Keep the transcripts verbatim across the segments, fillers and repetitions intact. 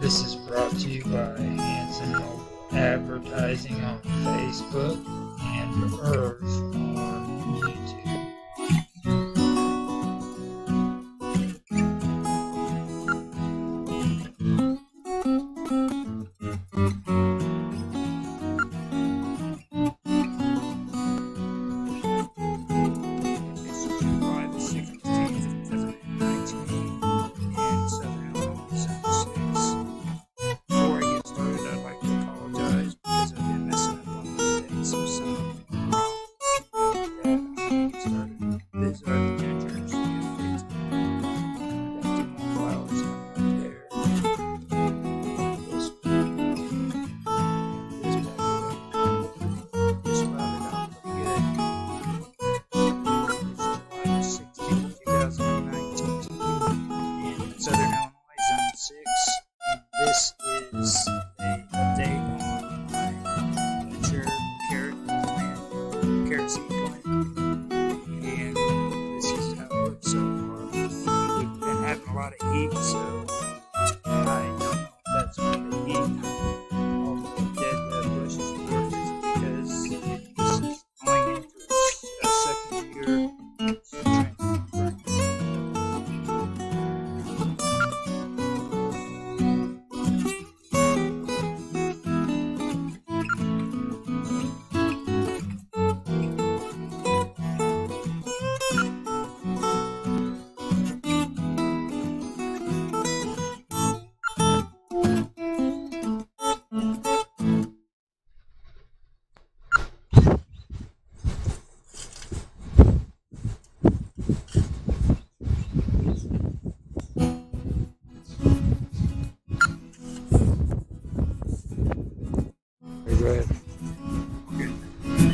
This is brought to you by Hanson Advertising on Facebook and Earth on YouTube. This is an update on my winter carrot plant, carrot seed plant, and this is how it looks so far. We've been having a lot of heat, so I don't know if that's what they eat. All the dead uh, bushes are because this is going into a second year. So okay.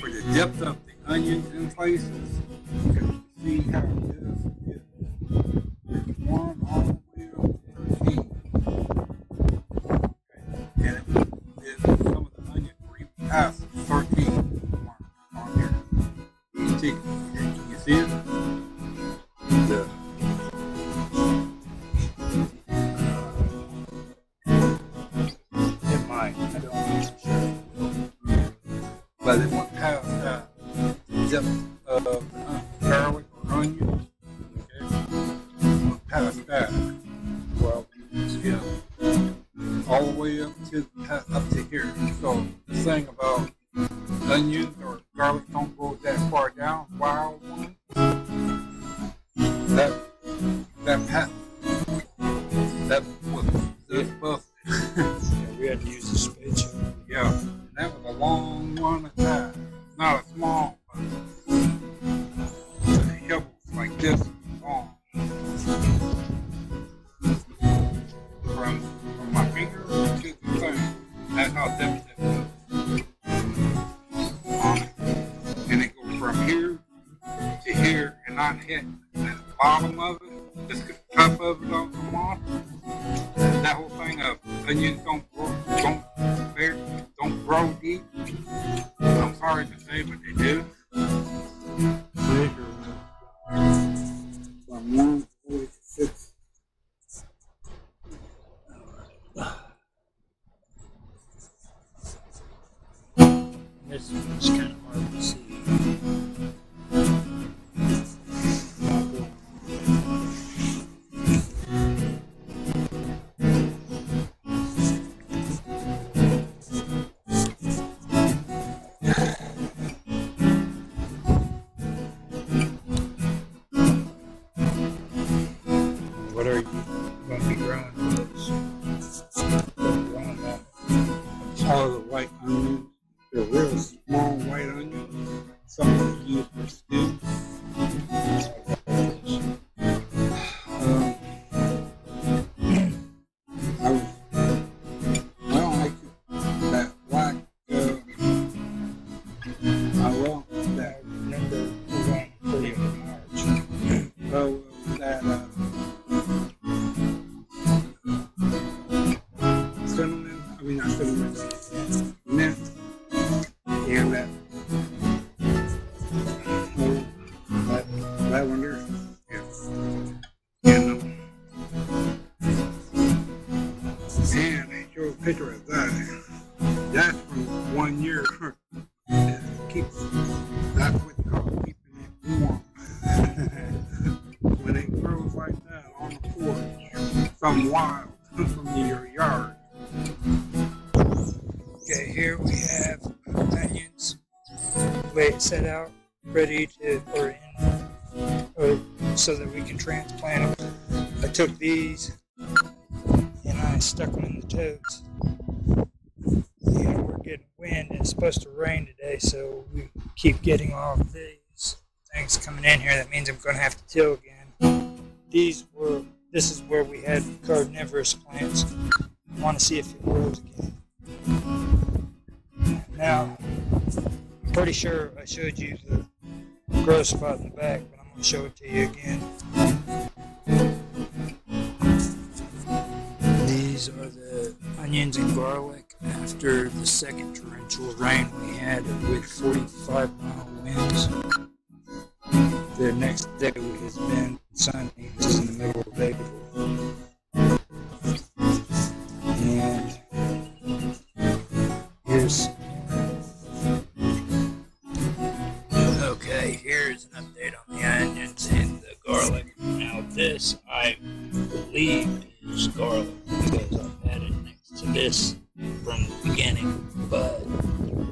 For the depth of the onions in places, you can see how it is. It's warm all the way over to the heat. And it is some of the onion green past thirteen on here. You can see it. Can you see it? The it might. I don't know for sure. But it won't have uh, the depth of uh, garlic or onion. Okay? It won't pass that. Well, yeah. All the way up to up to here. So the thing about onions or garlic don't go that far down. Wild one. That that path. That was this buff. Yeah, we had to use the spatula. Yeah. That was a long one at that. Not a small one. The hills like this long. From, from my finger to the thing. That's how depth it is. And it goes from here to here and not hit the bottom of it. Just the top of it don't come off. That whole thing of onions don't grow, don't bear. Don't grow deep. I'm sorry to say, but they do. Bigger. From one forty six. This is kind of hard to see. What are you going to be growing for this? All the white onions, they're real small white onions, something you use for stew. Um, I, was, I don't like that black, uh, I love that, remember, pretty much. So, uh, that, uh, mint and that that from one year. It keeps, that's what you call keeping it warm. When it grows like that on the porch, some wild from your yard. Okay, here we have onions, the way it's set out, ready to, or in, or so that we can transplant them. I took these and I stuck them in the totes. And we're getting wind, and it's supposed to rain today, so we keep getting all of these things coming in here. That means I'm going to have to till again. These were, this is where we had carnivorous plants. I want to see if it grows again. Now, I'm pretty sure I showed you the growth spot in the back, but I'm going to show it to you again. These are the onions and garlic after the second torrential rain we had with forty-five mile winds. The next day has been sunny, just in the middle of April. And here's, okay, here's an update on the onions and the garlic. Now this, I believe, is garlic, because I've had it next to this from the beginning, but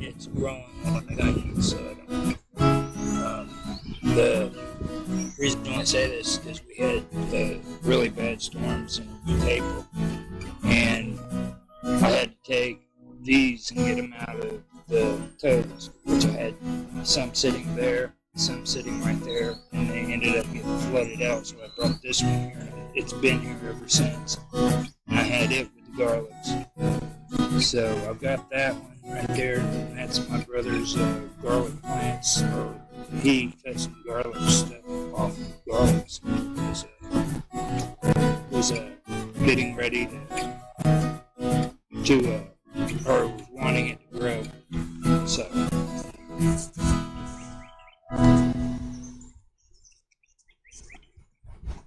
it's growing like onions, so I don't um, the reason I say this is we had the really bad storms in April, and I had to take these and get them out of the totes, which I had some sitting there, some sitting right there, and they ended up getting flooded out, so I brought this one here. It's been here ever since, and I had it with the garlics. So I've got that one right there, and that's my brother's uh, garlic plants. Or he cut some garlic stuff off of the garlics. It was, uh, was uh, getting ready to, to uh, or was wanting it to grow. So.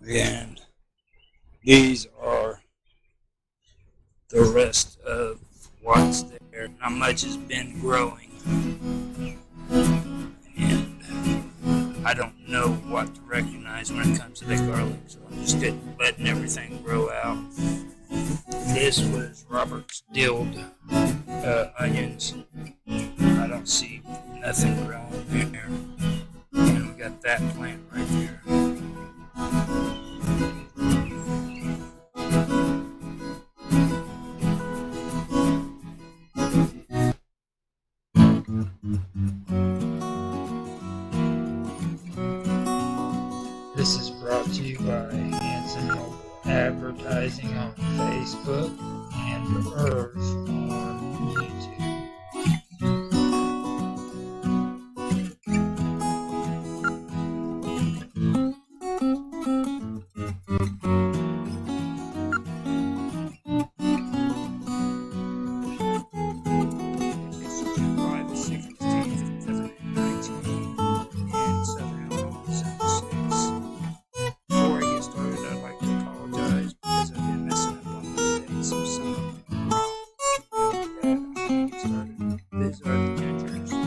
And these are the rest of what's there. Not much has been growing. And I don't know what to recognize when it comes to the garlic, so I'm just letting everything grow out. This was Robert's dilled uh, onions. I don't see nothing growing there. And we got that plant right there. This is brought to you by Hanson Advertising on Facebook and Earth on YouTube. These are the gingers.